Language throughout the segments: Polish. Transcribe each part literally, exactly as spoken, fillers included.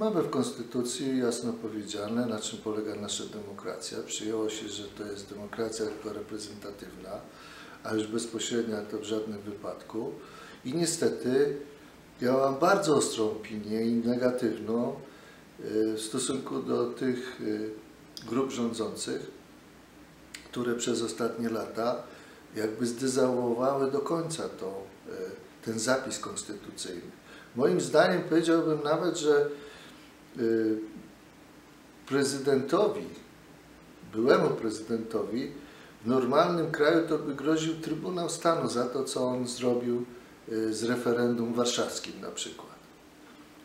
Mamy w Konstytucji jasno powiedziane, na czym polega nasza demokracja. Przyjęło się, że to jest demokracja tylko reprezentatywna, a już bezpośrednia to w żadnym wypadku. I niestety ja mam bardzo ostrą opinię i negatywną w stosunku do tych grup rządzących, które przez ostatnie lata jakby zdezawuowały do końca tą, ten zapis konstytucyjny. Moim zdaniem powiedziałbym nawet, że prezydentowi, byłemu prezydentowi w normalnym kraju to by groził Trybunał Stanu za to, co on zrobił z referendum warszawskim na przykład.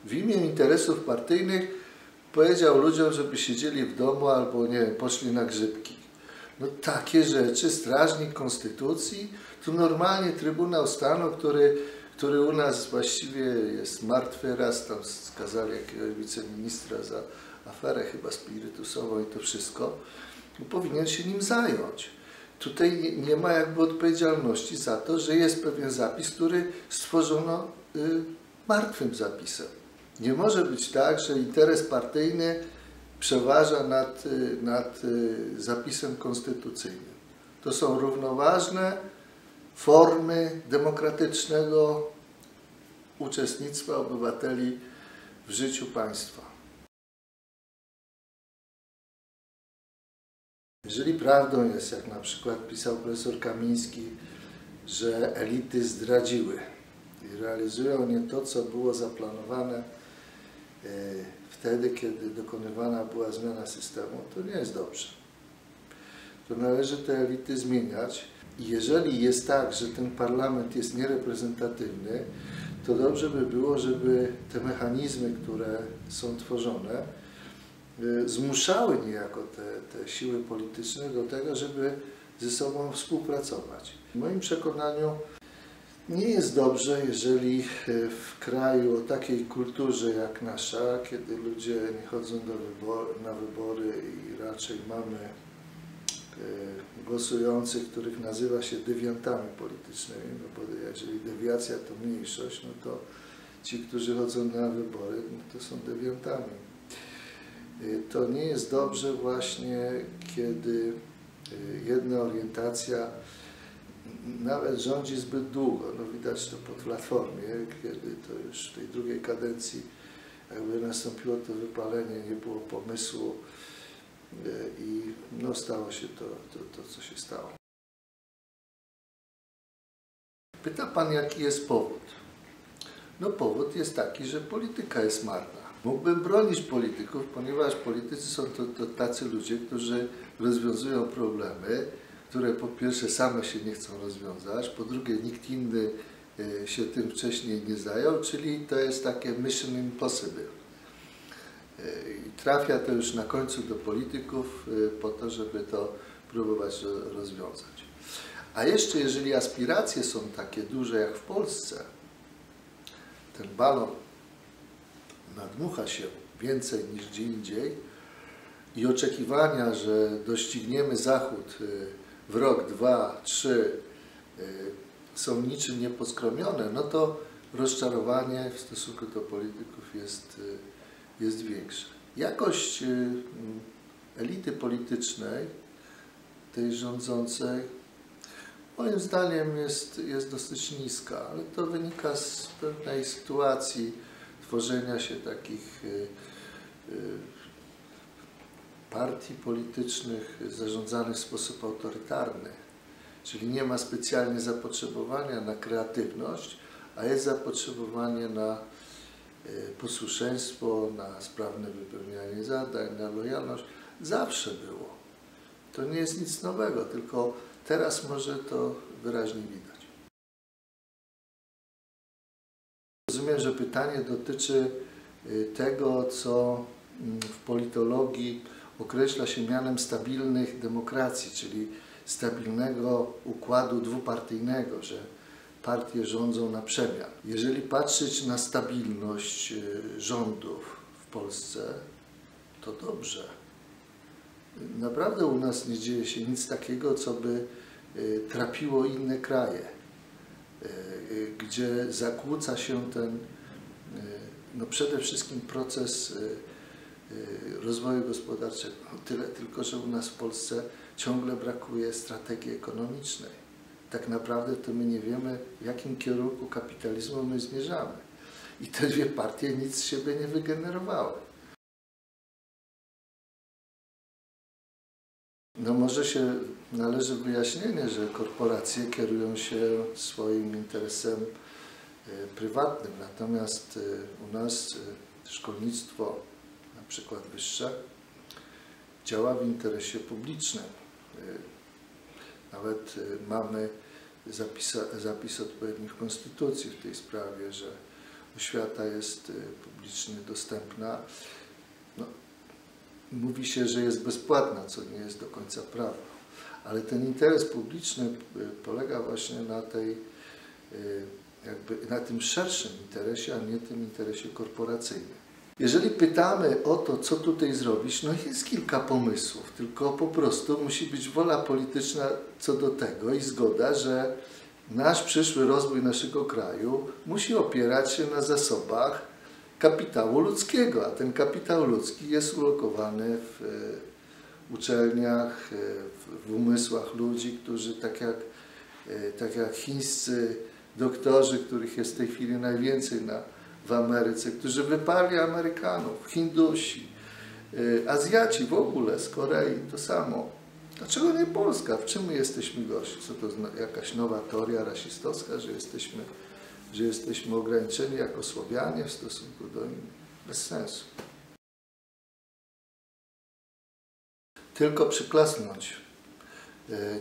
W imię interesów partyjnych powiedział ludziom, żeby siedzieli w domu albo nie wiem, poszli na grzybki. No takie rzeczy, strażnik konstytucji, tu normalnie Trybunał Stanu, który, który u nas właściwie jest martwy, raz tam skazali jakiegoś wiceministra za aferę chyba spirytusową i to wszystko, no powinien się nim zająć. Tutaj nie ma jakby odpowiedzialności za to, że jest pewien zapis, który stworzono y, martwym zapisem. Nie może być tak, że interes partyjny przeważa nad, nad zapisem konstytucyjnym. To są równoważne formy demokratycznego uczestnictwa obywateli w życiu państwa. Jeżeli prawdą jest, jak na przykład pisał profesor Kamiński, że elity zdradziły i realizują nie to, co było zaplanowane wtedy, kiedy dokonywana była zmiana systemu, to nie jest dobrze. To należy te elity zmieniać. I jeżeli jest tak, że ten parlament jest niereprezentatywny, to dobrze by było, żeby te mechanizmy, które są tworzone, zmuszały niejako te, te siły polityczne do tego, żeby ze sobą współpracować. W moim przekonaniu nie jest dobrze, jeżeli w kraju o takiej kulturze jak nasza, kiedy ludzie nie chodzą do wybory, na wybory i raczej mamy głosujących, których nazywa się dewiantami politycznymi, no bo jeżeli dewiacja to mniejszość, no to ci, którzy chodzą na wybory, no to są dewiantami. To nie jest dobrze właśnie, kiedy jedna orientacja nawet rządzi zbyt długo, no widać to po Platformie, kiedy to już w tej drugiej kadencji jakby nastąpiło to wypalenie, nie było pomysłu i no stało się to, to, to co się stało. Pyta pan, jaki jest powód? No powód jest taki, że polityka jest marna. Mógłbym bronić polityków, ponieważ politycy są to, to tacy ludzie, którzy rozwiązują problemy, które po pierwsze same się nie chcą rozwiązać, po drugie nikt inny się tym wcześniej nie zajął, czyli to jest takie mission impossible. I trafia to już na końcu do polityków po to, żeby to próbować rozwiązać. A jeszcze jeżeli aspiracje są takie duże jak w Polsce, ten balon nadmucha się więcej niż gdzie indziej i oczekiwania, że dościgniemy Zachód w rok, dwa, trzy są niczym nieposkromione, no to rozczarowanie w stosunku do polityków jest, jest większe. Jakość elity politycznej, tej rządzącej, moim zdaniem jest, jest dosyć niska, ale to wynika z pewnej sytuacji tworzenia się takich partii politycznych zarządzanych w sposób autorytarny, czyli nie ma specjalnie zapotrzebowania na kreatywność, a jest zapotrzebowanie na posłuszeństwo, na sprawne wypełnianie zadań, na lojalność. Zawsze było. To nie jest nic nowego, tylko teraz może to wyraźnie widać. Rozumiem, że pytanie dotyczy tego, co w politologii określa się mianem stabilnych demokracji, czyli stabilnego układu dwupartyjnego, że partie rządzą na przemian. Jeżeli patrzeć na stabilność rządów w Polsce, to dobrze. Naprawdę u nas nie dzieje się nic takiego, co by trapiło inne kraje, gdzie zakłóca się ten no przede wszystkim proces rozwoju gospodarczego. Tyle tylko, że u nas w Polsce ciągle brakuje strategii ekonomicznej. Tak naprawdę to my nie wiemy, w jakim kierunku kapitalizmu my zmierzamy. I te dwie partie nic z siebie nie wygenerowały. No może się należy wyjaśnienie, że korporacje kierują się swoim interesem prywatnym, natomiast u nas szkolnictwo, na przykład wyższe, działa w interesie publicznym. Nawet mamy zapis, zapis odpowiednich konstytucji w tej sprawie, że oświata jest publicznie dostępna. No, mówi się, że jest bezpłatna, co nie jest do końca prawdą. Ale ten interes publiczny polega właśnie na tej, jakby na tym szerszym interesie, a nie tym interesie korporacyjnym. Jeżeli pytamy o to, co tutaj zrobić, no jest kilka pomysłów, tylko po prostu musi być wola polityczna co do tego i zgoda, że nasz przyszły rozwój naszego kraju musi opierać się na zasobach kapitału ludzkiego, a ten kapitał ludzki jest ulokowany w uczelniach, w umysłach ludzi, którzy tak jak, tak jak chińscy doktorzy, których jest w tej chwili najwięcej na, w Ameryce, którzy wyparli Amerykanów, Hindusi, Azjaci w ogóle, z Korei to samo. Dlaczego nie Polska? W czym my jesteśmy gorsi? Co to jakaś nowa teoria rasistowska, że jesteśmy, że jesteśmy ograniczeni jako Słowianie w stosunku do innych? Bez sensu. Tylko przyklasnąć.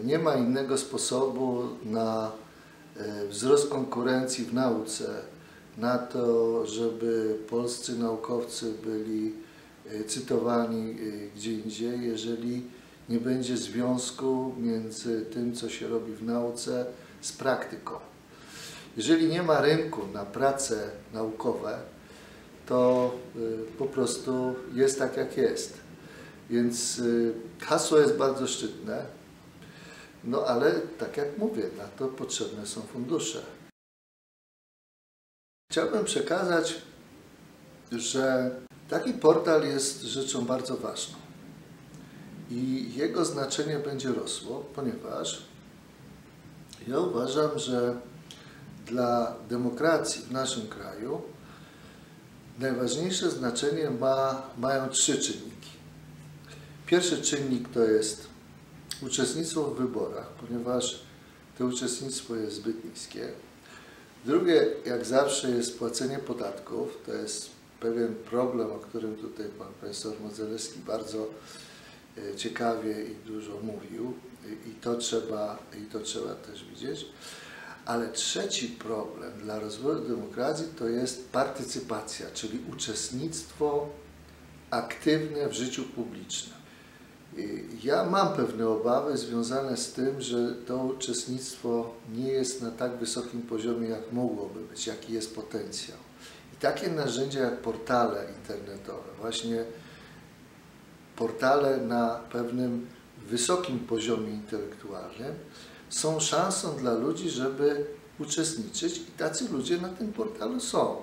Nie ma innego sposobu na wzrost konkurencji w nauce, na to, żeby polscy naukowcy byli cytowani gdzie indziej, jeżeli nie będzie związku między tym, co się robi w nauce, z praktyką. Jeżeli nie ma rynku na prace naukowe, to po prostu jest tak, jak jest. Więc hasło jest bardzo szczytne, no ale tak jak mówię, na to potrzebne są fundusze. Chciałbym przekazać, że taki portal jest rzeczą bardzo ważną i jego znaczenie będzie rosło, ponieważ ja uważam, że dla demokracji w naszym kraju najważniejsze znaczenie ma, mają trzy czynniki. Pierwszy czynnik to jest uczestnictwo w wyborach, ponieważ to uczestnictwo jest zbyt niskie. Drugie, jak zawsze, jest płacenie podatków. To jest pewien problem, o którym tutaj pan profesor Modzelewski bardzo ciekawie i dużo mówił. I to trzeba, i to trzeba też widzieć. Ale trzeci problem dla rozwoju demokracji to jest partycypacja, czyli uczestnictwo aktywne w życiu publicznym. Ja mam pewne obawy związane z tym, że to uczestnictwo nie jest na tak wysokim poziomie, jak mogłoby być, jaki jest potencjał. I takie narzędzia jak portale internetowe, właśnie portale na pewnym wysokim poziomie intelektualnym, są szansą dla ludzi, żeby uczestniczyć i tacy ludzie na tym portalu są.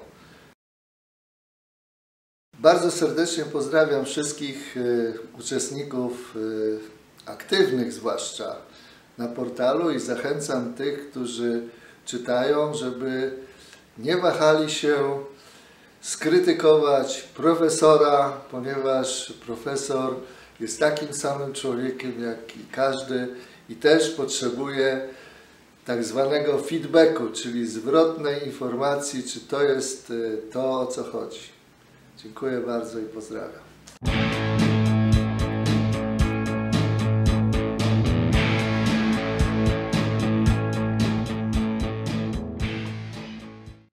Bardzo serdecznie pozdrawiam wszystkich uczestników, aktywnych zwłaszcza, na portalu i zachęcam tych, którzy czytają, żeby nie wahali się skrytykować profesora, ponieważ profesor jest takim samym człowiekiem jak i każdy i też potrzebuje tak zwanego feedbacku, czyli zwrotnej informacji, czy to jest to, o co chodzi. Dziękuję bardzo i pozdrawiam.